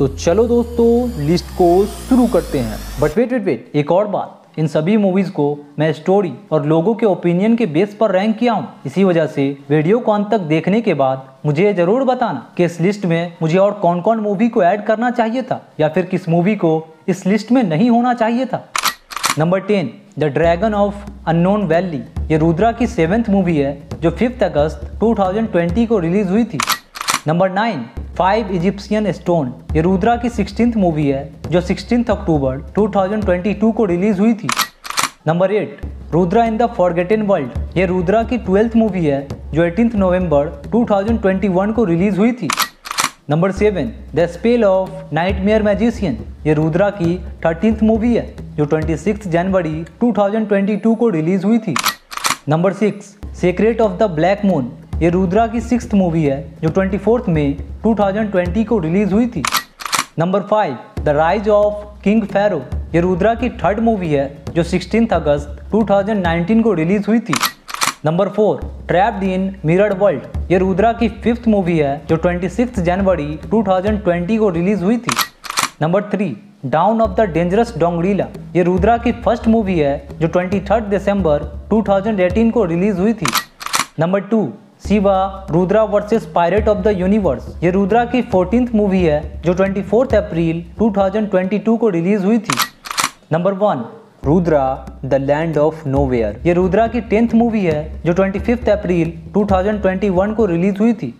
तो चलो दोस्तों लिस्ट को शुरू करते हैं। बट वेट वेट वेट, एक और बात, इन सभी मूवीज़ को मैं स्टोरी और लोगों के ओपिनियन के बेस पर रैंक किया हूँ। इसी वजह से वीडियो को अंत तक देखने के बाद मुझे ज़रूर बताना कि इस लिस्ट में मुझे और कौन कौन मूवी को ऐड करना चाहिए था या फिर किस मूवी को इस लिस्ट में नहीं होना चाहिए था। Number 10, the dragon of unknown valley. ये रुद्रा की 7th मूवी है जो 5 अगस्त 2020 को रिलीज़ हुई थी। Number 9, 5 Egyptian stone. ये रुद्रा की 16th मूवी है जो 16 अक्टूबर 2022 को रिलीज़ हुई थी। Number 8, Rudra in the forgotten world. ये रुद्रा की 12th मूवी है जो 18 नवंबर 2021 को रिलीज़ हुई थी। Number 7, the spell of nightmare magician. ये रुद्रा की 13th मूवी है जो 26 जनवरी 2022 को रिलीज़ हुई थी। Number 6, secret of the black moon. ये रुद्रा की 6th मूवी है जो 24 मई 2020 को रिलीज़ हुई थी। Number 5, the rise of king pharaoh. ये रुद्रा की 3rd मूवी है जो 16 अगस्त 2019 को रिलीज़ हुई थी। Number 4, trapped in mirrored world. ये रुद्रा की 5th मूवी है जो 26 जनवरी 2020 को रिलीज़ हुई थी। Number 3, down of the dangerous डोंगडीला। ये रुद्रा की 1st मूवी है जो 23 दिसंबर 2018 को रिलीज़ हुई थी। Number 2, Shiva Rudra versus pirate of the universe. ये रुद्रा की 14th मूवी है जो 24 अप्रैल 2022 को रिलीज़ हुई थी। Number 1, Rudra the land of nowhere. ये रुद्रा की 10th मूवी है जो 25 अप्रैल 2021 को रिलीज़ हुई थी।